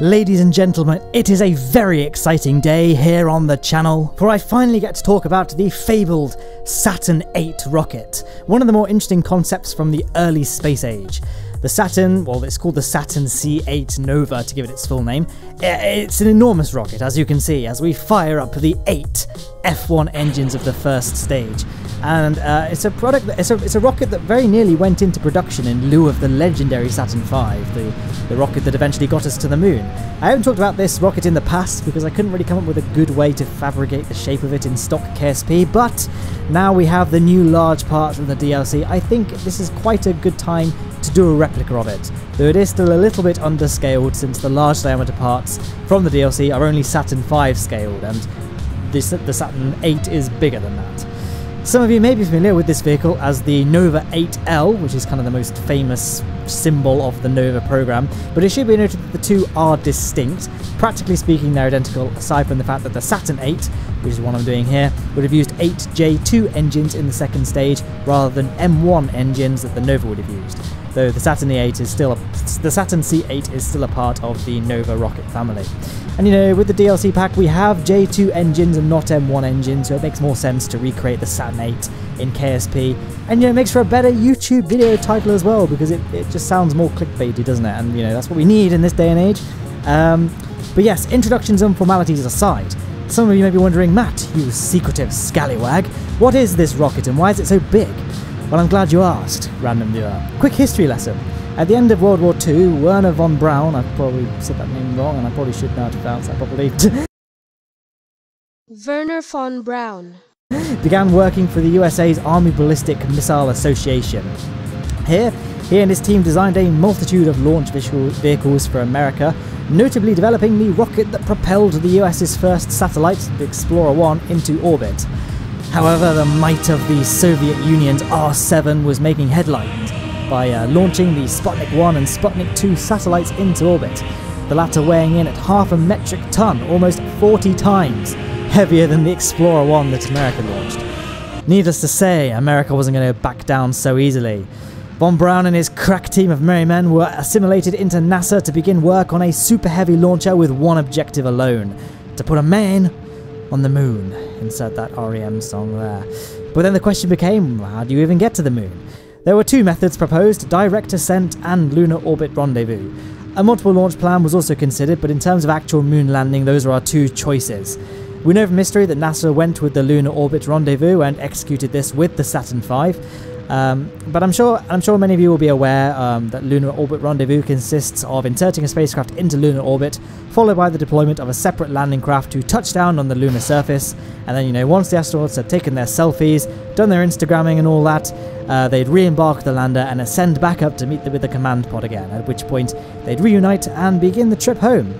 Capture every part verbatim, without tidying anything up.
Ladies and gentlemen, it is a very exciting day here on the channel, for I finally get to talk about the fabled Saturn eight rocket, one of the more interesting concepts from the early space age. The Saturn, well, it's called the Saturn C eight Nova to give it its full name. It's an enormous rocket, as you can see, as we fire up the eight F one engines of the first stage. And uh, it's a product, that, it's, a, it's a rocket that very nearly went into production in lieu of the legendary Saturn five, the, the rocket that eventually got us to the moon. I haven't talked about this rocket in the past because I couldn't really come up with a good way to fabricate the shape of it in stock K S P, but now we have the new large part of the D L C. I think this is quite a good time to do a replica of it, though it is still a little bit underscaled since the large diameter parts from the D L C are only Saturn five scaled, and this, the Saturn eight is bigger than that. Some of you may be familiar with this vehicle as the Nova eight L, which is kind of the most famous symbol of the Nova program, but it should be noted that the two are distinct. Practically speaking, they're identical, aside from the fact that the Saturn eight, which is what I'm doing here, would have used eight J two engines in the second stage rather than M one engines that the Nova would have used, though the Saturn eight is still a, the Saturn C eight is still a part of the Nova rocket family. And you know, with the D L C pack, we have J two engines and not M one engines, so it makes more sense to recreate the Saturn eight in K S P. And you know, it makes for a better YouTube video title as well, because it, it just sounds more clickbaity, doesn't it? And you know, that's what we need in this day and age. Um, but yes, introductions and formalities aside, some of you may be wondering, Matt, you secretive scallywag, what is this rocket and why is it so big? Well, I'm glad you asked, random viewer. Quick history lesson. At the end of World War Two, Wernher von Braun, I've probably said that name wrong and I probably should know how to pronounce that properly. Wernher von Braun. Began working for the U S A's Army Ballistic Missile Association. Here, he and his team designed a multitude of launch vehicles for America, notably developing the rocket that propelled the U S's first satellite, the Explorer one, into orbit. However, the might of the Soviet Union's R seven was making headlines by uh, launching the Sputnik one and Sputnik two satellites into orbit, the latter weighing in at half a metric ton, almost forty times heavier than the Explorer one that America launched. Needless to say, America wasn't going to back down so easily. Von Braun and his crack team of merry men were assimilated into NASA to begin work on a super heavy launcher with one objective alone, to put a man on the moon. Insert that R E M song there. But then the question became, how do you even get to the moon? There were two methods proposed, direct ascent and lunar orbit rendezvous. A multiple launch plan was also considered, but in terms of actual moon landing, those are our two choices. We know from history that NASA went with the lunar orbit rendezvous and executed this with the Saturn five. Um, but I'm sure I'm sure many of you will be aware um, that lunar orbit rendezvous consists of inserting a spacecraft into lunar orbit, followed by the deployment of a separate landing craft to touch down on the lunar surface. And then, you know, once the astronauts had taken their selfies, done their Instagramming and all that, uh, they'd re-embark the lander and ascend back up to meet the, with the command pod again, at which point they'd reunite and begin the trip home.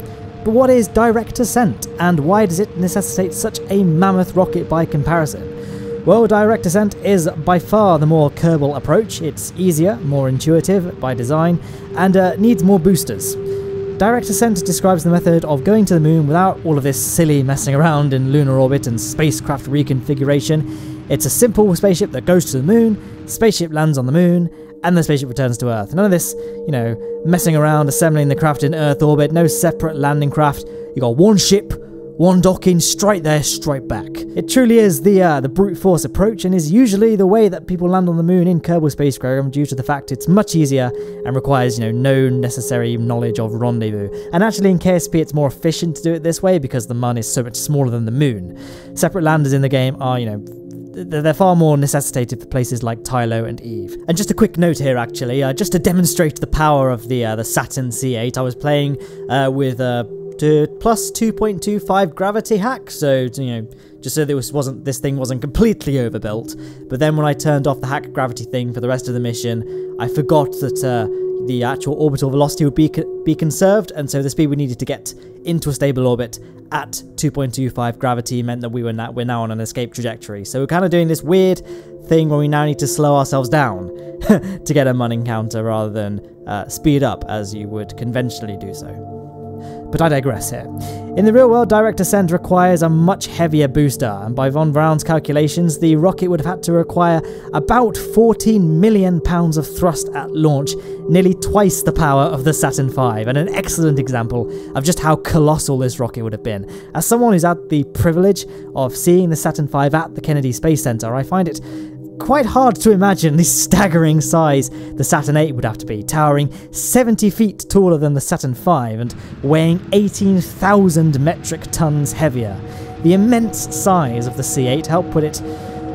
But what is direct ascent, and why does it necessitate such a mammoth rocket by comparison? Well, direct ascent is by far the more Kerbal approach. It's easier, more intuitive by design, and uh, needs more boosters. Direct ascent describes the method of going to the moon without all of this silly messing around in lunar orbit and spacecraft reconfiguration. It's a simple spaceship that goes to the moon, spaceship lands on the moon, and the spaceship returns to Earth. None of this, you know, messing around, assembling the craft in Earth orbit, no separate landing craft. You got one ship, one docking, straight there, straight back. It truly is the uh, the brute force approach, and is usually the way that people land on the moon in Kerbal Space Program, due to the fact it's much easier and requires, you know, no necessary knowledge of rendezvous. And actually in K S P it's more efficient to do it this way because the Mun is so much smaller than the moon. Separate landers in the game are, you know, they're far more necessitated for places like Tylo and Eve. And just a quick note here, actually, uh, just to demonstrate the power of the uh, the Saturn C eight, I was playing uh, with uh, to plus two point two five gravity hack, so, you know, just so this wasn't this thing wasn't completely overbuilt. But then when I turned off the hack gravity thing for the rest of the mission, I forgot that uh, the actual orbital velocity would be co be conserved, and so the speed we needed to get into a stable orbit at two point two five gravity meant that we were now we're now on an escape trajectory. So we're kind of doing this weird thing where we now need to slow ourselves down to get a Mun encounter rather than uh, speed up as you would conventionally do so. But I digress here. In the real world, direct ascent requires a much heavier booster, and by von Braun's calculations, the rocket would have had to require about fourteen million pounds of thrust at launch, nearly twice the power of the Saturn V, and an excellent example of just how colossal this rocket would have been. As someone who's had the privilege of seeing the Saturn V at the Kennedy Space Center, I find it quite hard to imagine the staggering size the Saturn eight would have to be, towering seventy feet taller than the Saturn V and weighing eighteen thousand metric tons heavier. The immense size of the C eight helped put it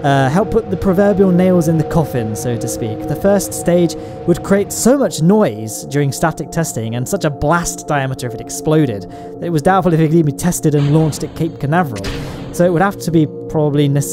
Uh, help put the proverbial nails in the coffin, so to speak. The first stage would create so much noise during static testing and such a blast diameter if it exploded that it was doubtful if it could even be tested and launched at Cape Canaveral. So it would have to be probably it,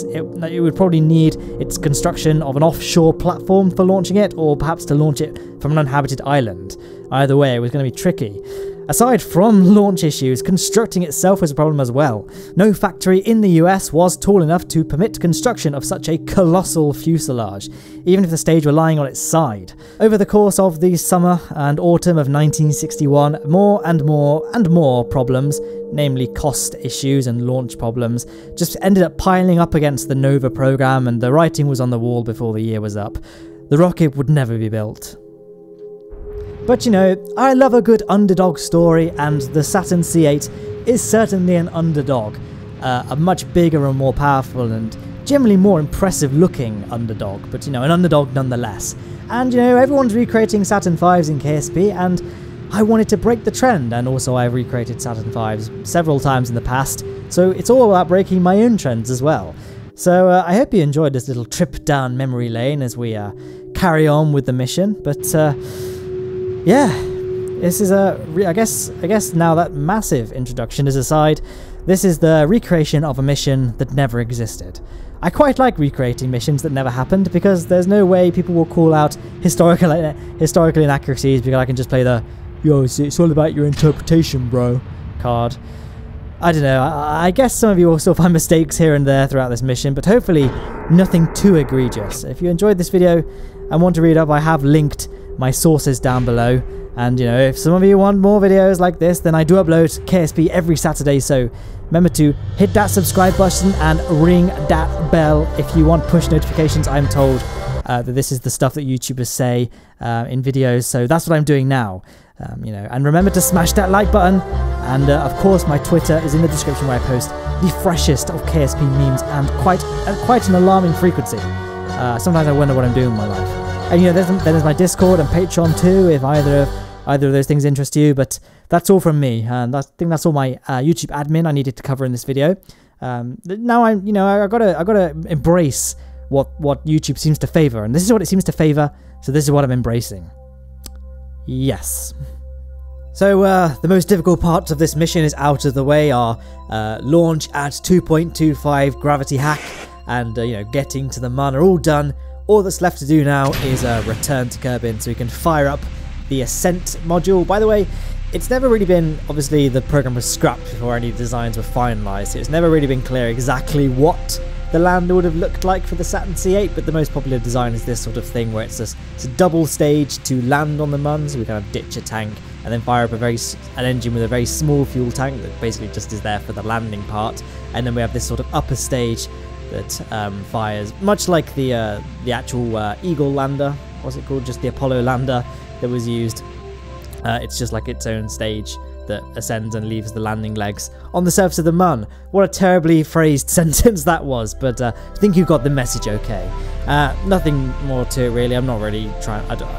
it would probably need its construction of an offshore platform for launching it, or perhaps to launch it from an uninhabited island. Either way, it was going to be tricky. Aside from launch issues, constructing itself was a problem as well. No factory in the U S was tall enough to permit construction of such a colossal fuselage, even if the stage were lying on its side. Over the course of the summer and autumn of nineteen sixty-one, more and more and more problems, namely cost issues and launch problems, just ended up piling up against the Nova program, and the writing was on the wall before the year was up. The rocket would never be built. But you know, I love a good underdog story, and the Saturn C eight is certainly an underdog. Uh, a much bigger and more powerful and generally more impressive looking underdog, but you know, an underdog nonetheless. And you know, everyone's recreating Saturn Vs in K S P, and I wanted to break the trend, and also I've recreated Saturn Vs several times in the past, so it's all about breaking my own trends as well. So uh, I hope you enjoyed this little trip down memory lane as we uh, carry on with the mission, but uh, yeah, this is a, I guess, I guess now that massive introduction is aside, this is the recreation of a mission that never existed. I quite like recreating missions that never happened, because there's no way people will call out historical, historical inaccuracies, because I can just play the, yo, it's all about your interpretation, bro, card. I don't know, I, I guess some of you will still find mistakes here and there throughout this mission, but hopefully nothing too egregious. If you enjoyed this video and want to read up, I have linked my sources down below, and you know, if some of you want more videos like this, then I do upload K S P every Saturday, so remember to hit that subscribe button and ring that bell if you want push notifications. I'm told uh, that this is the stuff that YouTubers say uh, in videos, so that's what I'm doing now. Um, you know, and remember to smash that like button, and uh, of course my Twitter is in the description, where I post the freshest of K S P memes, and quite at quite an alarming frequency. Uh, sometimes I wonder what I'm doing in my life. And you know, there's, there's my Discord and Patreon too, if either of, either of those things interest you. But that's all from me, and I think that's all my uh, YouTube admin I needed to cover in this video. Um, now I'm, you know, I, I gotta I gotta embrace what what YouTube seems to favour, and this is what it seems to favour. So this is what I'm embracing. Yes. So uh, the most difficult parts of this mission is out of the way. Our uh, launch at two point two five gravity hack, and uh, you know, getting to the Mun are all done. All that's left to do now is uh, return to Kerbin, so we can fire up the ascent module. By the way, it's never really been, obviously the program was scrapped before any designs were finalised, so it's never really been clear exactly what the lander would have looked like for the Saturn C eight, but the most popular design is this sort of thing, where it's a, it's a double stage to land on the Mun, so we kind of ditch a tank and then fire up a very, an engine with a very small fuel tank that basically just is there for the landing part, and then we have this sort of upper stage that um, fires, much like the uh, the actual uh, Eagle lander, what's it called, just the Apollo lander that was used. Uh, it's just like its own stage that ascends and leaves the landing legs on the surface of the Mun. What a terribly phrased sentence that was, but uh, I think you got the message okay. Uh, nothing more to it really, I'm not really trying, I don't,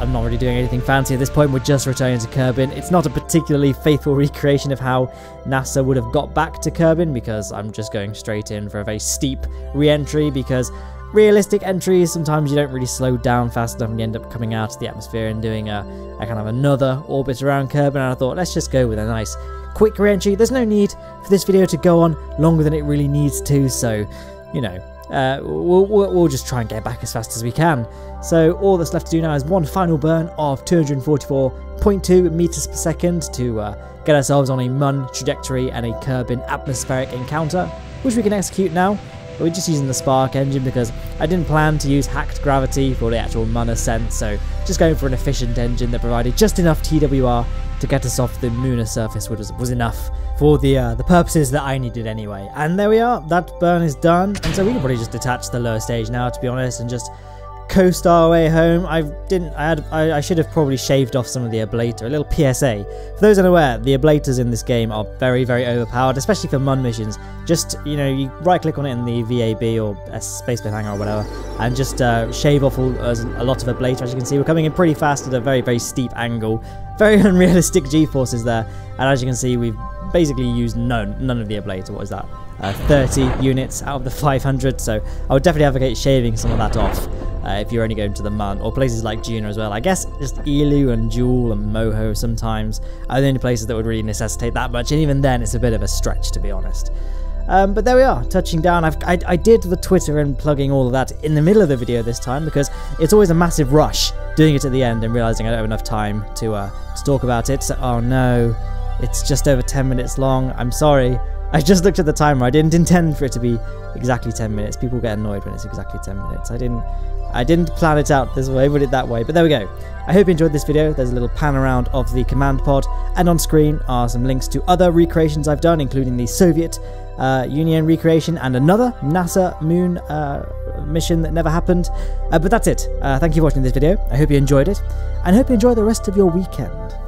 I'm not really doing anything fancy at this point, we're just returning to Kerbin. It's not a particularly faithful recreation of how NASA would have got back to Kerbin, because I'm just going straight in for a very steep re-entry, because realistic entries, sometimes you don't really slow down fast enough and you end up coming out of the atmosphere and doing a, a kind of another orbit around Kerbin, and I thought let's just go with a nice quick re-entry. There's no need for this video to go on longer than it really needs to, so you know, Uh, we'll, we'll just try and get back as fast as we can. So all that's left to do now is one final burn of two hundred forty-four point two meters per second to uh, get ourselves on a Mun trajectory and a Kerbin atmospheric encounter, which we can execute now. But we're just using the spark engine because I didn't plan to use hacked gravity for the actual Mun ascent, so just going for an efficient engine that provided just enough T W R to get us off the lunar surface, which was, was enough for the uh, the purposes that I needed anyway. And there we are, that burn is done, and so we can probably just detach the lower stage now, to be honest, and just coast our way home. I didn't. I had. I, I should have probably shaved off some of the ablator. A little P S A for those unaware: the ablators in this game are very, very overpowered, especially for Mun missions. Just you know, you right-click on it in the V A B or a spaceplane hangar or whatever, and just uh, shave off all, uh, a lot of ablator. As you can see, we're coming in pretty fast at a very, very steep angle. Very unrealistic G-forces there, and as you can see, we've basically used none, none of the ablator. What is that? Uh, thirty units out of the five hundred. So I would definitely advocate shaving some of that off. Uh, if you're only going to the Mun, or places like Jun as well. I guess just Elu and Jewel and Moho sometimes are the only places that would really necessitate that much, and even then it's a bit of a stretch, to be honest. Um, but there we are, touching down. I've, I, I did the Twitter and plugging all of that in the middle of the video this time, because it's always a massive rush doing it at the end and realising I don't have enough time to, uh, to talk about it. So, oh no, it's just over ten minutes long, I'm sorry. I just looked at the timer. I didn't intend for it to be exactly ten minutes. People get annoyed when it's exactly ten minutes. I didn't I didn't plan it out this way, put it that way. But there we go. I hope you enjoyed this video. There's a little pan around of the command pod, and on screen are some links to other recreations I've done, including the Soviet uh, Union recreation and another NASA moon uh, mission that never happened. Uh, but that's it. Uh, thank you for watching this video. I hope you enjoyed it, and hope you enjoy the rest of your weekend.